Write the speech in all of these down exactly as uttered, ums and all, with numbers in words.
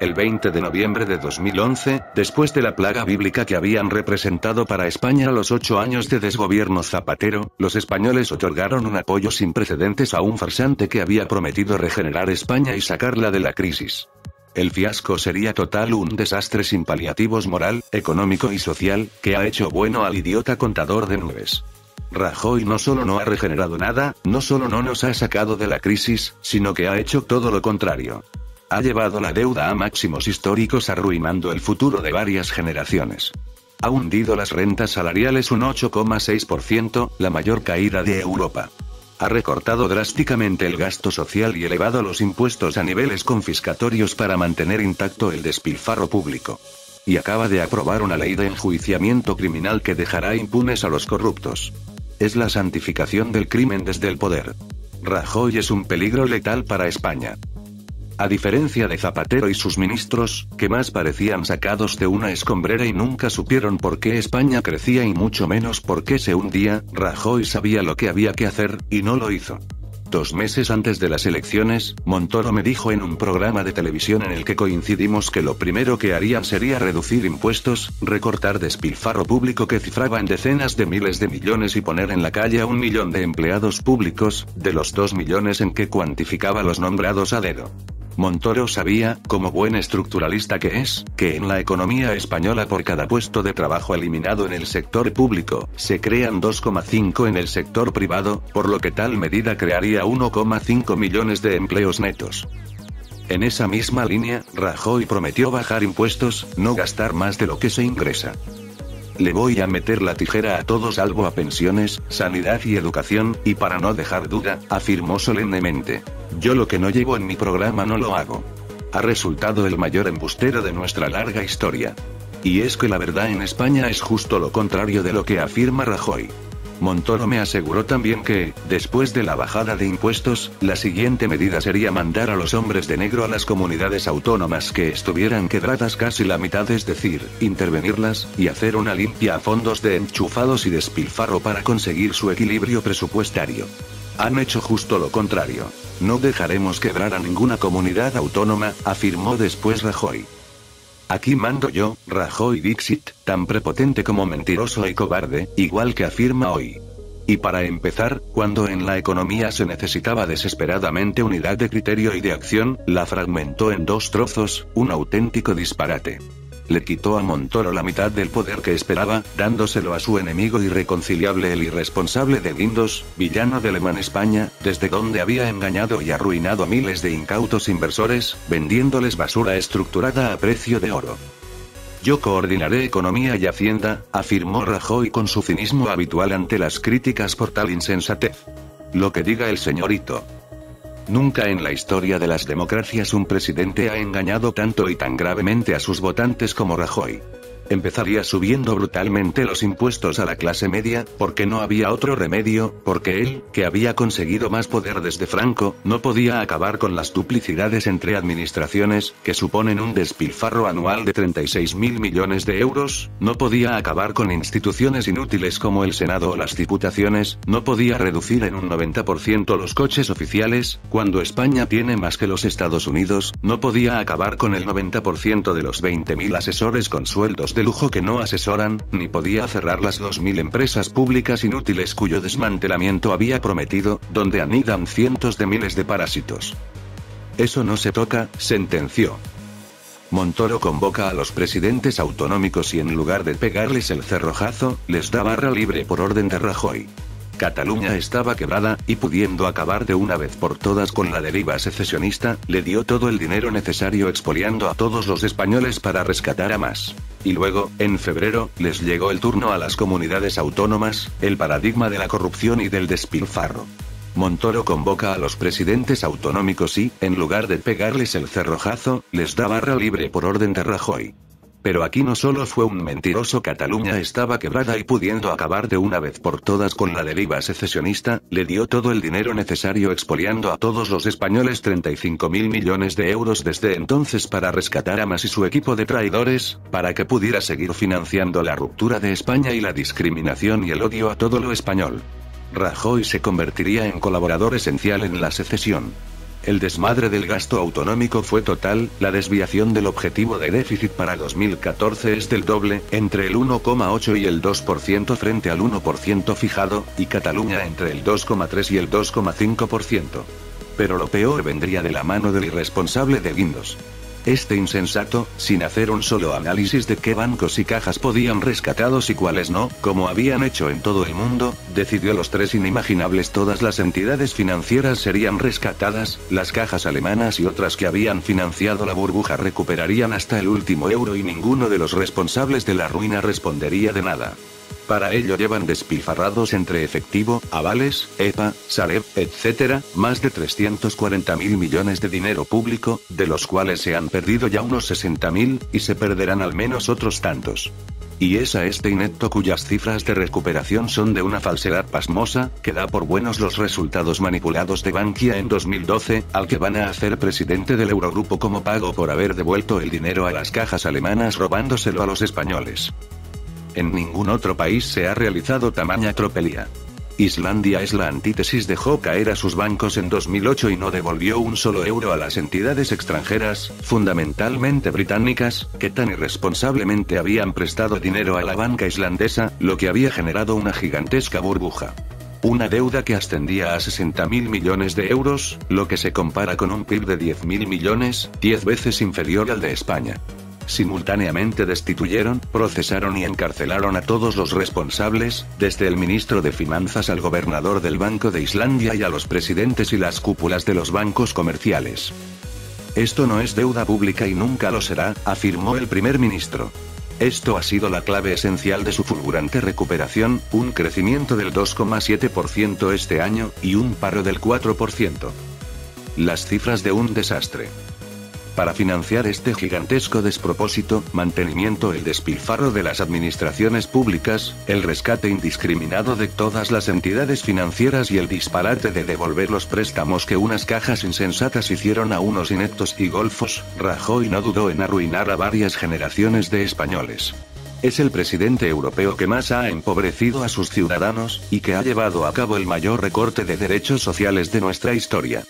El veinte de noviembre de dos mil once, después de la plaga bíblica que habían representado para España los ocho años de desgobierno Zapatero, los españoles otorgaron un apoyo sin precedentes a un farsante que había prometido regenerar España y sacarla de la crisis. El fiasco sería total, un desastre sin paliativos moral, económico y social, que ha hecho bueno al idiota contador de nubes. Rajoy no solo no ha regenerado nada, no solo no nos ha sacado de la crisis, sino que ha hecho todo lo contrario. Ha llevado la deuda a máximos históricos, arruinando el futuro de varias generaciones. Ha hundido las rentas salariales un ocho coma seis por ciento, la mayor caída de Europa. Ha recortado drásticamente el gasto social y elevado los impuestos a niveles confiscatorios para mantener intacto el despilfarro público. Y acaba de aprobar una ley de enjuiciamiento criminal que dejará impunes a los corruptos. Es la santificación del crimen desde el poder. Rajoy es un peligro letal para España. A diferencia de Zapatero y sus ministros, que más parecían sacados de una escombrera y nunca supieron por qué España crecía y mucho menos por qué se hundía, Rajoy sabía lo que había que hacer, y no lo hizo. Dos meses antes de las elecciones, Montoro me dijo en un programa de televisión en el que coincidimos que lo primero que harían sería reducir impuestos, recortar despilfarro público que cifraba en decenas de miles de millones y poner en la calle a un millón de empleados públicos, de los dos millones en que cuantificaba los nombrados a dedo. Montoro sabía, como buen estructuralista que es, que en la economía española por cada puesto de trabajo eliminado en el sector público, se crean dos coma cinco en el sector privado, por lo que tal medida crearía uno coma cinco millones de empleos netos. En esa misma línea, Rajoy prometió bajar impuestos, no gastar más de lo que se ingresa. Le voy a meter la tijera a todo salvo a pensiones, sanidad y educación, y para no dejar duda, afirmó solemnemente: yo lo que no llevo en mi programa no lo hago. Ha resultado el mayor embustero de nuestra larga historia. Y es que la verdad en España es justo lo contrario de lo que afirma Rajoy. Montoro me aseguró también que, después de la bajada de impuestos, la siguiente medida sería mandar a los hombres de negro a las comunidades autónomas que estuvieran quebradas casi la mitad, es decir, intervenirlas, y hacer una limpia a fondos de enchufados y despilfarro para conseguir su equilibrio presupuestario. Han hecho justo lo contrario. No dejaremos quebrar a ninguna comunidad autónoma, afirmó después Rajoy. Aquí mando yo, Rajoy Dixit, tan prepotente como mentiroso y cobarde, igual que afirma hoy. Y para empezar, cuando en la economía se necesitaba desesperadamente unidad de criterio y de acción, la fragmentó en dos trozos, un auténtico disparate. Le quitó a Montoro la mitad del poder que esperaba, dándoselo a su enemigo irreconciliable, el irresponsable De Guindos, villano de Lehman España, desde donde había engañado y arruinado a miles de incautos inversores, vendiéndoles basura estructurada a precio de oro. Yo coordinaré economía y hacienda, afirmó Rajoy con su cinismo habitual ante las críticas por tal insensatez. Lo que diga el señorito. Nunca en la historia de las democracias un presidente ha engañado tanto y tan gravemente a sus votantes como Rajoy. Empezaría subiendo brutalmente los impuestos a la clase media, porque no había otro remedio, porque él, que había conseguido más poder desde Franco, no podía acabar con las duplicidades entre administraciones, que suponen un despilfarro anual de treinta y seis mil millones de euros, no podía acabar con instituciones inútiles como el Senado o las diputaciones, no podía reducir en un noventa por ciento los coches oficiales, cuando España tiene más que los Estados Unidos, no podía acabar con el noventa por ciento de los veinte mil asesores con sueldos de lujo que no asesoran, ni podía cerrar las dos mil empresas públicas inútiles cuyo desmantelamiento había prometido, donde anidan cientos de miles de parásitos. Eso no se toca, sentenció. Montoro convoca a los presidentes autonómicos y en lugar de pegarles el cerrojazo, les da barra libre por orden de Rajoy. Cataluña estaba quebrada, y pudiendo acabar de una vez por todas con la deriva secesionista, le dio todo el dinero necesario expoliando a todos los españoles para rescatar a Mas. Y luego, en febrero, les llegó el turno a las comunidades autónomas, el paradigma de la corrupción y del despilfarro. Montoro convoca a los presidentes autonómicos y, en lugar de pegarles el cerrojazo, les da barra libre por orden de Rajoy. Pero aquí no solo fue un mentiroso. Cataluña estaba quebrada y, pudiendo acabar de una vez por todas con la deriva secesionista, le dio todo el dinero necesario, expoliando a todos los españoles treinta y cinco mil millones de euros desde entonces para rescatar a Mas y su equipo de traidores, para que pudiera seguir financiando la ruptura de España y la discriminación y el odio a todo lo español. Rajoy se convertiría en colaborador esencial en la secesión. El desmadre del gasto autonómico fue total, la desviación del objetivo de déficit para dos mil catorce es del doble, entre el uno coma ocho y el dos por ciento frente al uno por ciento fijado, y Cataluña entre el dos coma tres y el dos coma cinco por ciento. Pero lo peor vendría de la mano del irresponsable De Guindos. Este insensato, sin hacer un solo análisis de qué bancos y cajas podían rescatados y cuáles no, como habían hecho en todo el mundo, decidió los tres inimaginables: todas las entidades financieras serían rescatadas, las cajas alemanas y otras que habían financiado la burbuja recuperarían hasta el último euro y ninguno de los responsables de la ruina respondería de nada. Para ello llevan despilfarrados entre efectivo, avales, E P A, Sareb, etcétera, más de trescientos cuarenta mil millones de dinero público, de los cuales se han perdido ya unos sesenta mil, y se perderán al menos otros tantos. Y es a este inepto, cuyas cifras de recuperación son de una falsedad pasmosa, que da por buenos los resultados manipulados de Bankia en dos mil doce, al que van a hacer presidente del Eurogrupo como pago por haber devuelto el dinero a las cajas alemanas robándoselo a los españoles. En ningún otro país se ha realizado tamaña tropelía. Islandia es la antítesis: dejó caer a sus bancos en dos mil ocho y no devolvió un solo euro a las entidades extranjeras, fundamentalmente británicas, que tan irresponsablemente habían prestado dinero a la banca islandesa, lo que había generado una gigantesca burbuja. Una deuda que ascendía a sesenta mil millones de euros, lo que se compara con un P I B de diez mil millones, diez veces inferior al de España. Simultáneamente destituyeron, procesaron y encarcelaron a todos los responsables, desde el ministro de Finanzas al gobernador del Banco de Islandia y a los presidentes y las cúpulas de los bancos comerciales. «Esto no es deuda pública y nunca lo será», afirmó el primer ministro. Esto ha sido la clave esencial de su fulgurante recuperación: un crecimiento del dos coma siete por ciento este año, y un paro del cuatro por ciento. Las cifras de un desastre. Para financiar este gigantesco despropósito, mantenimiento, el despilfarro de las administraciones públicas, el rescate indiscriminado de todas las entidades financieras y el disparate de devolver los préstamos que unas cajas insensatas hicieron a unos ineptos y golfos, Rajoy no dudó en arruinar a varias generaciones de españoles. Es el presidente europeo que más ha empobrecido a sus ciudadanos, y que ha llevado a cabo el mayor recorte de derechos sociales de nuestra historia.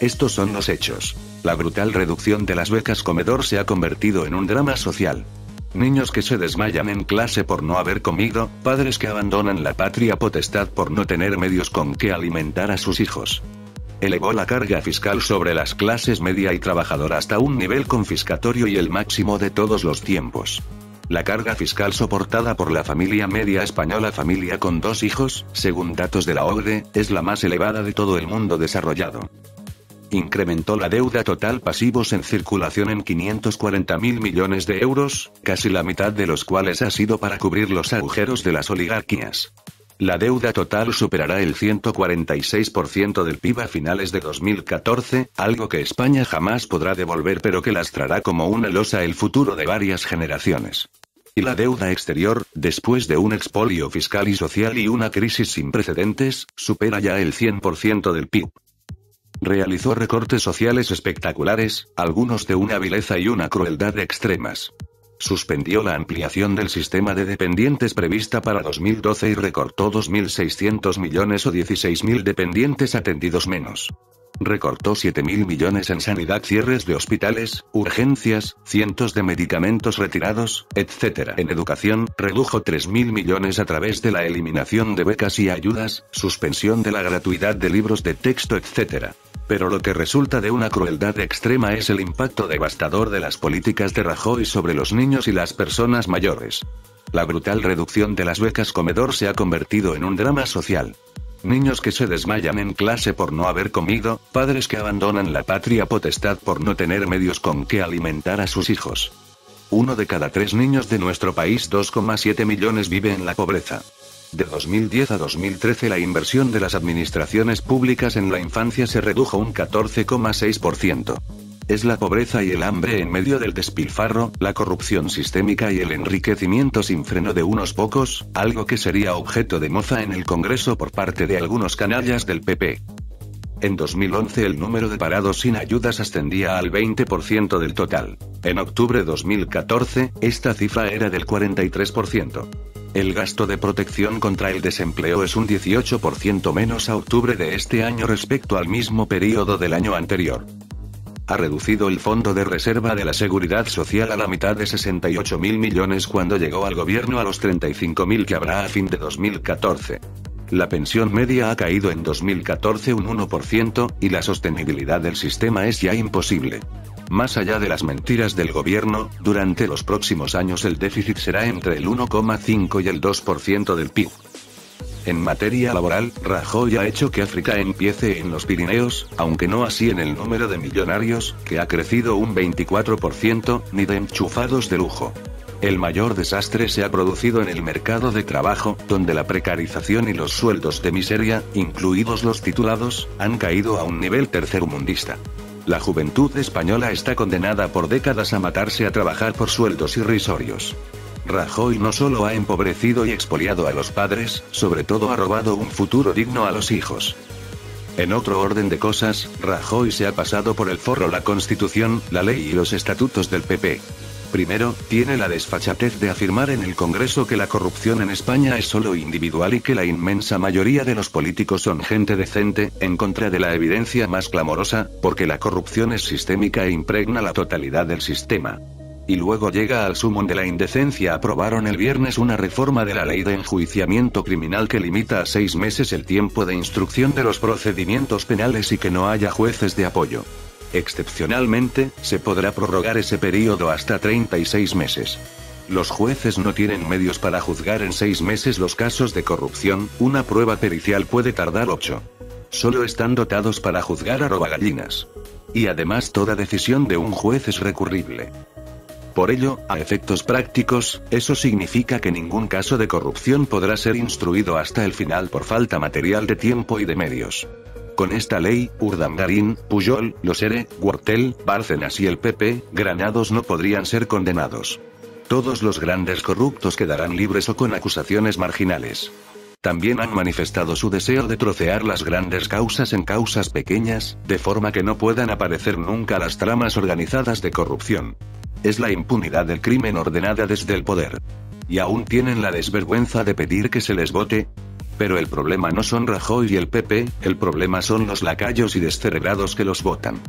Estos son los hechos. La brutal reducción de las becas comedor se ha convertido en un drama social. Niños que se desmayan en clase por no haber comido, padres que abandonan la patria potestad por no tener medios con que alimentar a sus hijos. Elevó la carga fiscal sobre las clases media y trabajadora hasta un nivel confiscatorio y el máximo de todos los tiempos. La carga fiscal soportada por la familia media española, familia con dos hijos, según datos de la O C D E, es la más elevada de todo el mundo desarrollado. Incrementó la deuda total, pasivos en circulación, en quinientos cuarenta mil millones de euros, casi la mitad de los cuales ha sido para cubrir los agujeros de las oligarquías. La deuda total superará el ciento cuarenta y seis por ciento del P I B a finales de dos mil catorce, algo que España jamás podrá devolver, pero que lastrará como una losa el futuro de varias generaciones. Y la deuda exterior, después de un expolio fiscal y social y una crisis sin precedentes, supera ya el cien por ciento del P I B. Realizó recortes sociales espectaculares, algunos de una vileza y una crueldad extremas. Suspendió la ampliación del sistema de dependientes prevista para dos mil doce y recortó dos mil seiscientos millones o dieciséis mil dependientes atendidos menos. Recortó siete mil millones en sanidad, cierres de hospitales, urgencias, cientos de medicamentos retirados, etcétera. En educación, redujo tres mil millones a través de la eliminación de becas y ayudas, suspensión de la gratuidad de libros de texto, etcétera. Pero lo que resulta de una crueldad extrema es el impacto devastador de las políticas de Rajoy sobre los niños y las personas mayores. La brutal reducción de las becas comedor se ha convertido en un drama social. Niños que se desmayan en clase por no haber comido, padres que abandonan la patria potestad por no tener medios con que alimentar a sus hijos. Uno de cada tres niños de nuestro país, dos coma siete millones, vive en la pobreza. De dos mil diez a dos mil trece, la inversión de las administraciones públicas en la infancia se redujo un catorce coma seis por ciento. es la pobreza y el hambre en medio del despilfarro, la corrupción sistémica y el enriquecimiento sin freno de unos pocos, algo que sería objeto de mofa en el Congreso por parte de algunos canallas del P P. En dos mil once el número de parados sin ayudas ascendía al veinte por ciento del total. En octubre de dos mil catorce, esta cifra era del cuarenta y tres por ciento. El gasto de protección contra el desempleo es un dieciocho por ciento menos a octubre de este año respecto al mismo periodo del año anterior. Ha reducido el Fondo de Reserva de la Seguridad Social a la mitad de sesenta y ocho mil millones cuando llegó al gobierno a los treinta y cinco mil que habrá a fin de dos mil catorce. La pensión media ha caído en dos mil catorce un uno por ciento, y la sostenibilidad del sistema es ya imposible. Más allá de las mentiras del gobierno, durante los próximos años el déficit será entre el uno coma cinco y el dos por ciento del P I B. En materia laboral, Rajoy ha hecho que África empiece en los Pirineos, aunque no así en el número de millonarios, que ha crecido un veinticuatro por ciento, ni de enchufados de lujo. El mayor desastre se ha producido en el mercado de trabajo, donde la precarización y los sueldos de miseria, incluidos los titulados, han caído a un nivel tercermundista. La juventud española está condenada por décadas a matarse a trabajar por sueldos irrisorios. Rajoy no solo ha empobrecido y expoliado a los padres, sobre todo ha robado un futuro digno a los hijos. En otro orden de cosas, Rajoy se ha pasado por el forro la Constitución, la ley y los estatutos del P P. Primero, tiene la desfachatez de afirmar en el Congreso que la corrupción en España es solo individual y que la inmensa mayoría de los políticos son gente decente, en contra de la evidencia más clamorosa, porque la corrupción es sistémica e impregna la totalidad del sistema. Y luego llega al sumum de la indecencia. Aprobaron el viernes una reforma de la ley de enjuiciamiento criminal que limita a seis meses el tiempo de instrucción de los procedimientos penales y que no haya jueces de apoyo. Excepcionalmente, se podrá prorrogar ese periodo hasta treinta y seis meses. Los jueces no tienen medios para juzgar en seis meses los casos de corrupción, una prueba pericial puede tardar ocho. Solo están dotados para juzgar a robagallinas. Y además toda decisión de un juez es recurrible. Por ello, a efectos prácticos, eso significa que ningún caso de corrupción podrá ser instruido hasta el final por falta material de tiempo y de medios. Con esta ley, Urdangarín, Puyol, los ERE, Huertel, Bárcenas y el P P, Granados no podrían ser condenados. Todos los grandes corruptos quedarán libres o con acusaciones marginales. También han manifestado su deseo de trocear las grandes causas en causas pequeñas, de forma que no puedan aparecer nunca las tramas organizadas de corrupción. Es la impunidad del crimen ordenada desde el poder. Y aún tienen la desvergüenza de pedir que se les vote. Pero el problema no son Rajoy y el P P, el problema son los lacayos y descerebrados que los votan.